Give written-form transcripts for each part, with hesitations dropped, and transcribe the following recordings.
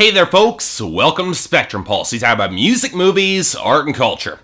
Hey there folks, welcome to Spectrum Pulse. We talk about music, movies, art, and culture.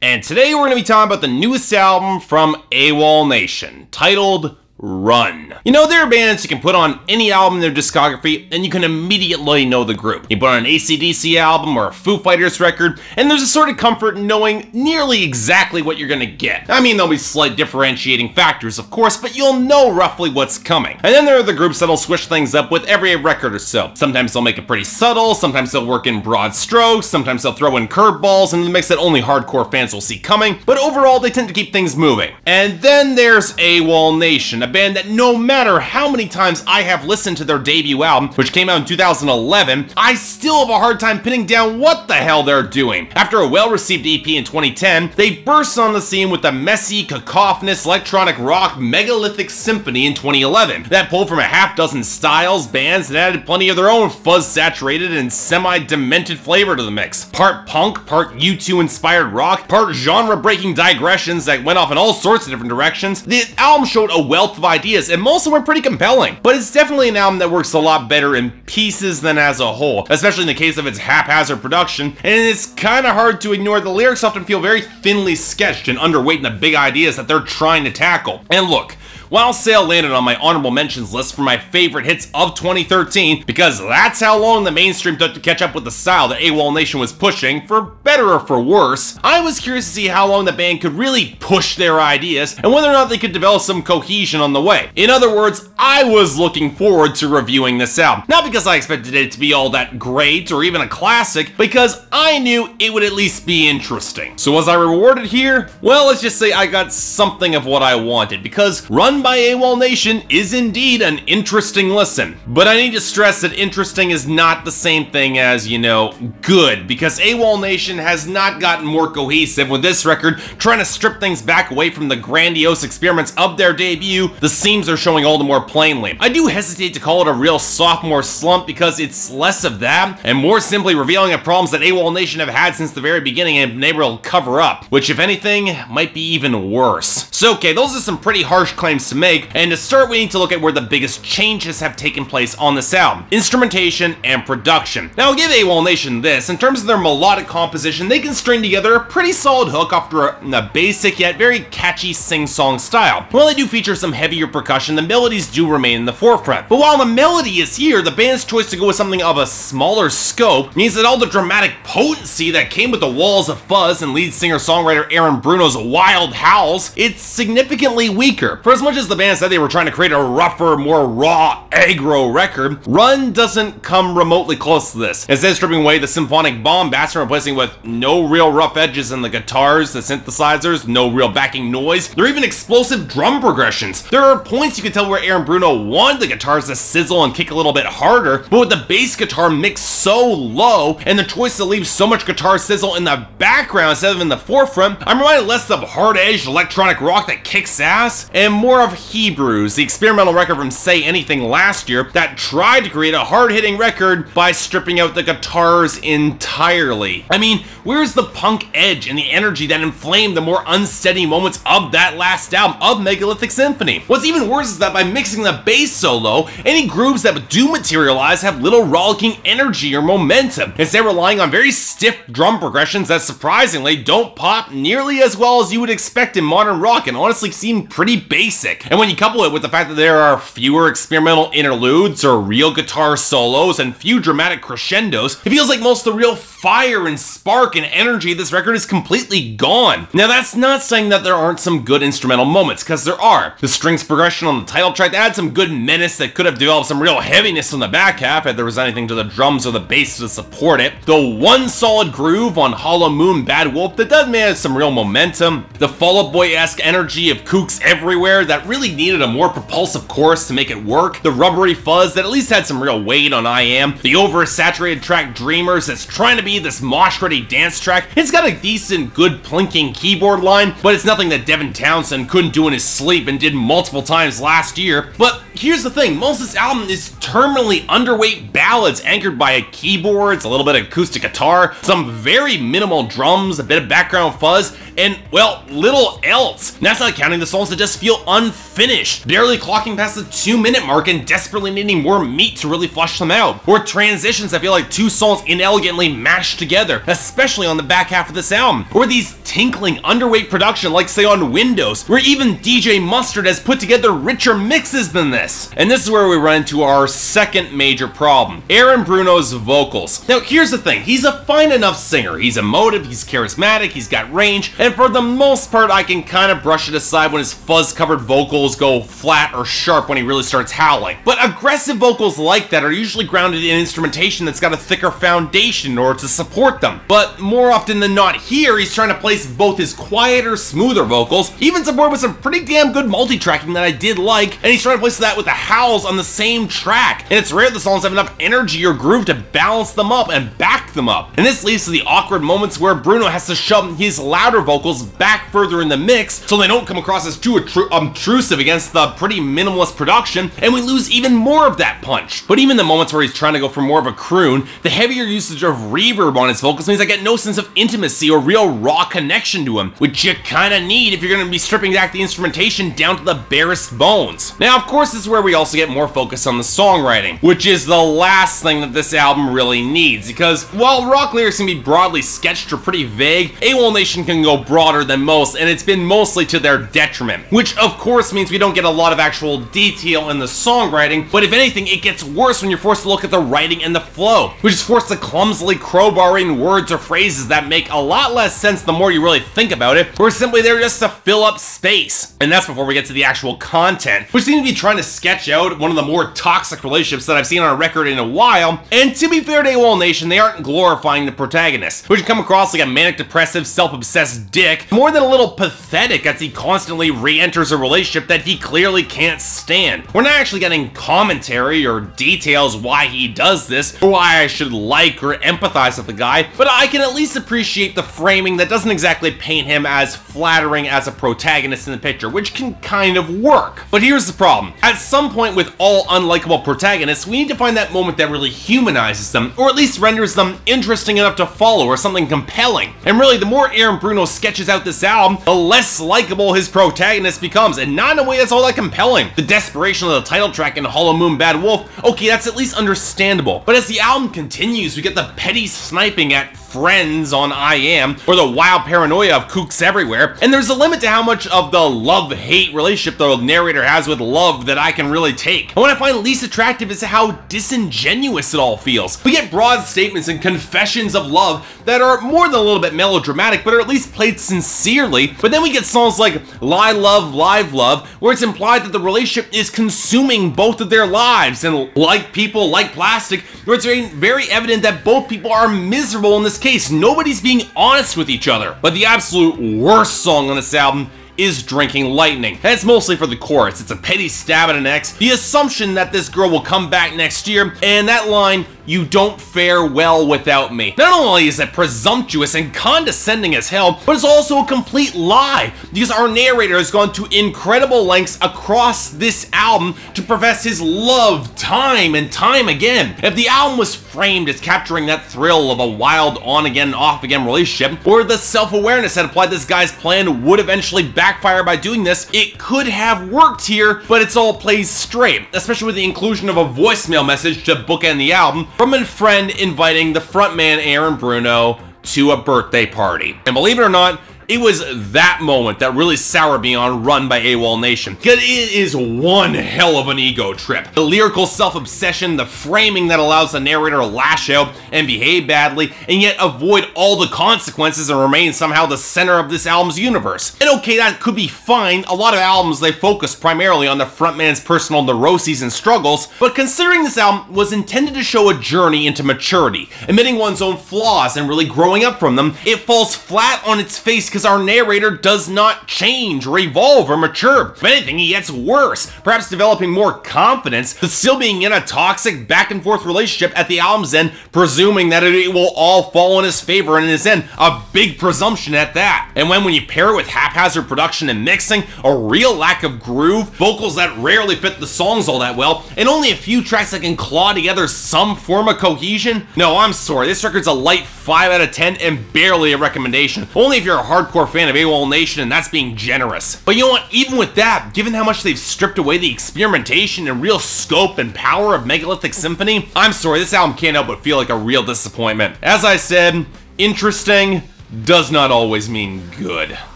And today we're going to be talking about the newest album from AWOLNATION, titled Run. You know, there are bands you can put on any album in their discography and you can immediately know the group. You put on an AC/DC album or a Foo Fighters record and there's a sort of comfort in knowing nearly exactly what you're going to get. I mean, there'll be slight differentiating factors, of course, but you'll know roughly what's coming. And then there are the groups that'll switch things up with every record or so. Sometimes they'll make it pretty subtle, sometimes they'll work in broad strokes, sometimes they'll throw in curveballs in the mix that only hardcore fans will see coming, but overall they tend to keep things moving. And then there's AWOLNATION, a band that no matter how many times I have listened to their debut album, which came out in 2011, I still have a hard time pinning down what the hell they're doing. After a well-received EP in 2010, they burst on the scene with the messy, cacophonous electronic rock Megalithic Symphony in 2011 that pulled from a half dozen styles, bands, and added plenty of their own fuzz-saturated and semi-demented flavor to the mix. Part punk, part U2-inspired rock, part genre-breaking digressions that went off in all sorts of different directions, the album showed a wealth of ideas and most of them were pretty compelling, but it's definitely an album that works a lot better in pieces than as a whole, especially in the case of its haphazard production, and it's kind of hard to ignore the lyrics often feel very thinly sketched and underweight in the big ideas that they're trying to tackle. And look, while Sail landed on my honorable mentions list for my favorite hits of 2013, because that's how long the mainstream took to catch up with the style that AWOLNATION was pushing, for better or for worse, I was curious to see how long the band could really push their ideas and whether or not they could develop some cohesion on the way. In other words, I was looking forward to reviewing this album, not because I expected it to be all that great or even a classic, because I knew it would at least be interesting. So was I rewarded here? Well, let's just say I got something of what I wanted, because Run by AWOLNATION is indeed an interesting listen. But I need to stress that interesting is not the same thing as, you know, good, because AWOLNATION has not gotten more cohesive with this record, trying to strip things back away from the grandiose experiments of their debut. The seams are showing all the more plainly. I do hesitate to call it a real sophomore slump because it's less of that and more simply revealing the problems that AWOLNATION have had since the very beginning and have been able to cover up, which if anything might be even worse. So okay, those are some pretty harsh claims to make, and to start we need to look at where the biggest changes have taken place on this album: instrumentation and production. Now I'll give AWOLNATION this, in terms of their melodic composition, they can string together a pretty solid hook after a basic yet very catchy sing-song style. While they do feature some heavier percussion, the melodies do remain in the forefront. But while the melody is here, the band's choice to go with something of a smaller scope means that all the dramatic potency that came with the walls of fuzz and lead singer-songwriter Aaron Bruno's wild howls, it's significantly weaker. For as much as the band said they were trying to create a rougher, more raw, aggro record, Run doesn't come remotely close to this, instead stripping away the symphonic bombast and replacing with no real rough edges in the guitars, the synthesizers, no real backing noise, there are even explosive drum progressions. There are points you can tell where Aaron Bruno wanted the guitars to sizzle and kick a little bit harder, but with the bass guitar mixed so low and the choice to leave so much guitar sizzle in the background instead of in the forefront, I'm reminded less of hard-edged electronic rock that kicks ass and more of Hebrews, the experimental record from Say Anything last year that tried to create a hard-hitting record by stripping out the guitars entirely. I mean, where's the punk edge and the energy that inflamed the more unsteady moments of that last album of Megalithic Symphony? What's even worse is that by mixing the bass so low, any grooves that do materialize have little rollicking energy or momentum, instead relying on very stiff drum progressions that surprisingly don't pop nearly as well as you would expect in modern rock and honestly seem pretty basic. And when you couple it with the fact that there are fewer experimental interludes or real guitar solos and few dramatic crescendos, it feels like most of the real fire and spark and energy of this record is completely gone. Now that's not saying that there aren't some good instrumental moments, because there are. The strings progression on the title track adds some good menace that could have developed some real heaviness on the back half if there was anything to the drums or the bass to support it. The one solid groove on Hollow Moon, Bad Wolf that does manage some real momentum. The Fall Out Boy-esque energy of Kooks Everywhere that really needed a more propulsive chorus to make it work, the rubbery fuzz that at least had some real weight on I Am, the oversaturated track Dreamers that's trying to be this mosh-ready dance track. It's got a decent, good plinking keyboard line, but it's nothing that Devin Townsend couldn't do in his sleep and did multiple times last year. But here's the thing, most of this album is terminally underweight ballads anchored by keyboards, a little bit of acoustic guitar, some very minimal drums, a bit of background fuzz, and well, little else. And that's not counting the songs that just feel unfulfilled unfinished, barely clocking past the 2-minute mark and desperately needing more meat to really flush them out, or transitions that feel like two songs inelegantly mashed together, especially on the back half of this album, or these tinkling, underweight production like say on Windows, where even DJ Mustard has put together richer mixes than this. And this is where we run into our second major problem, Aaron Bruno's vocals. Now here's the thing, he's a fine enough singer, he's emotive, he's charismatic, he's got range, and for the most part I can kind of brush it aside when his fuzz-covered vocals go flat or sharp when he really starts howling. But aggressive vocals like that are usually grounded in instrumentation that's got a thicker foundation in order to support them. But more often than not here, he's trying to place both his quieter, smoother vocals, even support with some pretty damn good multi-tracking that I did like, and he's trying to place that with the howls on the same track. And it's rare the songs have enough energy or groove to balance them up and back them up. And this leads to the awkward moments where Bruno has to shove his louder vocals back further in the mix so they don't come across as too obtrusive against the pretty minimalist production, and we lose even more of that punch. But even the moments where he's trying to go for more of a croon, the heavier usage of reverb on his vocals means I get no sense of intimacy or real raw connection to him, which you kinda need if you're gonna be stripping back the instrumentation down to the barest bones. Now of course this is where we also get more focus on the songwriting, which is the last thing that this album really needs, because while rock lyrics can be broadly sketched or pretty vague, AWOLNATION can go broader than most, and it's been mostly to their detriment, which of course means we don't get a lot of actual detail in the songwriting, but if anything it gets worse when you're forced to look at the writing and the flow, which is forced to clumsily crowbar in words or phrases that make a lot less sense the more you really think about it, or simply they're just to fill up space. And that's before we get to the actual content, which seems to be trying to sketch out one of the more toxic relationships that I've seen on a record in a while. And to be fair to AWOLNATION, they aren't glorifying the protagonist, who can come across like a manic depressive, self-obsessed dick, more than a little pathetic as he constantly re-enters a relationship that he clearly can't stand. We're not actually getting commentary or details why he does this, or why I should like or empathize with the guy, but I can at least appreciate the framing that doesn't exactly paint him as flattering as a protagonist in the picture, which can kind of work. But here's the problem. At some point with all unlikable protagonists, we need to find that moment that really humanizes them, or at least renders them interesting enough to follow or something compelling. And really, the more Aaron Bruno sketches out this album, the less likable his protagonist becomes, and not in a way that's all that compelling. The desperation of the title track in Hollow Moon, Bad Wolf, okay, that's at least understandable. But as the album continues, we get the petty sniping at friends on I Am, or the wild paranoia of kooks everywhere, and there's a limit to how much of the love-hate relationship the narrator has with love that I can really take. And what I find least attractive is how disingenuous it all feels. We get broad statements and confessions of love that are more than a little bit melodramatic, but are at least played sincerely, but then we get songs like Lie Love, Live Love, where it's implied that the relationship is consuming both of their lives, and Like People, Like Plastic, where it's very evident that both people are miserable in this case. Nobody's being honest with each other. But the absolute worst song on this album is Drinking Lightning, and it's mostly for the chorus. It's a petty stab at an ex, the assumption that this girl will come back next year, and that line, "You don't fare well without me." Not only is it presumptuous and condescending as hell, but it's also a complete lie, because our narrator has gone to incredible lengths across this album to profess his love time and time again. If the album was framed as capturing that thrill of a wild on-again, off-again relationship, or the self-awareness that applied this guy's plan would eventually backfire by doing this, it could have worked here, but it's all plays straight, especially with the inclusion of a voicemail message to bookend the album from a friend inviting the frontman Aaron Bruno to a birthday party. And believe it or not, it was that moment that really soured me on Run by AWOLNATION, because it is one hell of an ego trip. The lyrical self-obsession, the framing that allows the narrator to lash out and behave badly, and yet avoid all the consequences and remain somehow the center of this album's universe. And okay, that could be fine. A lot of albums, they focus primarily on the frontman's personal neuroses and struggles, but considering this album was intended to show a journey into maturity, admitting one's own flaws and really growing up from them, it falls flat on its face because our narrator does not change, evolve, or mature. If anything, he gets worse, perhaps developing more confidence, but still being in a toxic back-and-forth relationship at the album's end, presuming that it will all fall in his favor in his end. A big presumption at that. And when you pair it with haphazard production and mixing, a real lack of groove, vocals that rarely fit the songs all that well, and only a few tracks that can claw together some form of cohesion? No, I'm sorry, this record's a light 5 out of 10 and barely a recommendation. Only if you're a hard hardcore fan of AWOLNATION, and that's being generous. But you know what, even with that, given how much they've stripped away the experimentation and real scope and power of Megalithic Symphony, I'm sorry, this album can't help but feel like a real disappointment. As I said, interesting does not always mean good.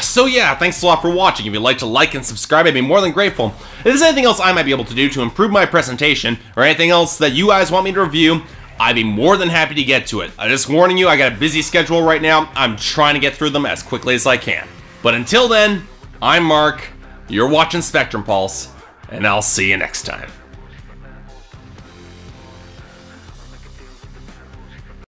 So yeah, thanks a lot for watching. If you'd like and subscribe, I'd be more than grateful. If there's anything else I might be able to do to improve my presentation, or anything else that you guys want me to review, I'd be more than happy to get to it. I'm just warning you, I got a busy schedule right now. I'm trying to get through them as quickly as I can. But until then, I'm Mark, you're watching Spectrum Pulse, and I'll see you next time.